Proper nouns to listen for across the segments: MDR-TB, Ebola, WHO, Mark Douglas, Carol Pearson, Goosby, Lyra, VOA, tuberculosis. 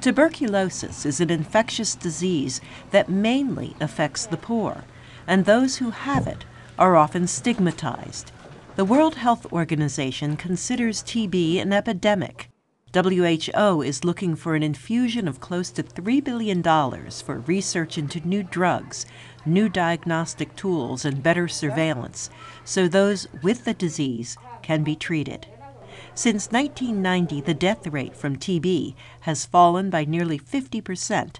Tuberculosis is an infectious disease that mainly affects the poor, and those who have it are often stigmatized. The World Health Organization considers TB an epidemic. WHO is looking for an infusion of close to $3 billion for research into new drugs, new diagnostic tools, and better surveillance, so those with the disease can be treated. Since 1990, the death rate from TB has fallen by nearly 50%,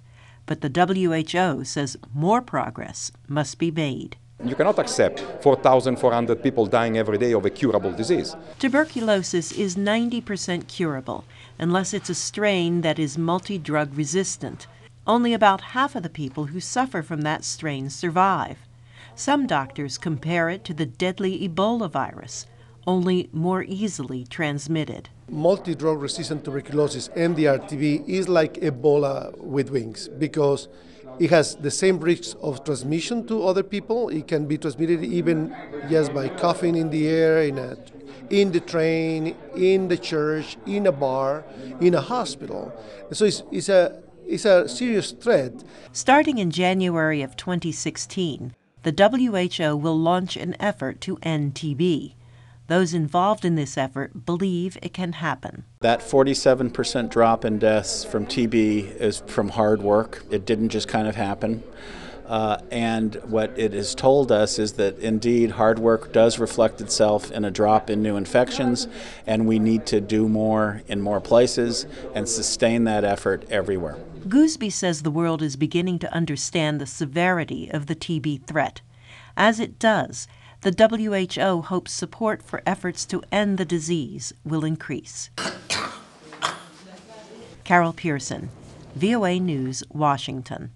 but the WHO says more progress must be made. You cannot accept 4,400 people dying every day of a curable disease. Tuberculosis is 90% curable, unless it's a strain that is multi-drug resistant. Only about half of the people who suffer from that strain survive. Some doctors compare it to the deadly Ebola virus, only more easily transmitted. Multi-drug resistant tuberculosis, MDR-TB, is like Ebola with wings because it has the same risks of transmission to other people. It can be transmitted even just by coughing in the air, in the train, in the church, in a bar, in a hospital. So it's a serious threat. Starting in January of 2016, the WHO will launch an effort to end TB. Those involved in this effort believe it can happen. That 47% drop in deaths from TB is from hard work. It didn't just kind of happen. And what it has told us is that indeed hard work does reflect itself in a drop in new infections, and we need to do more in more places and sustain that effort everywhere. Goosby says the world is beginning to understand the severity of the TB threat. As it does, the WHO hopes support for efforts to end the disease will increase. Carol Pearson, VOA News, Washington.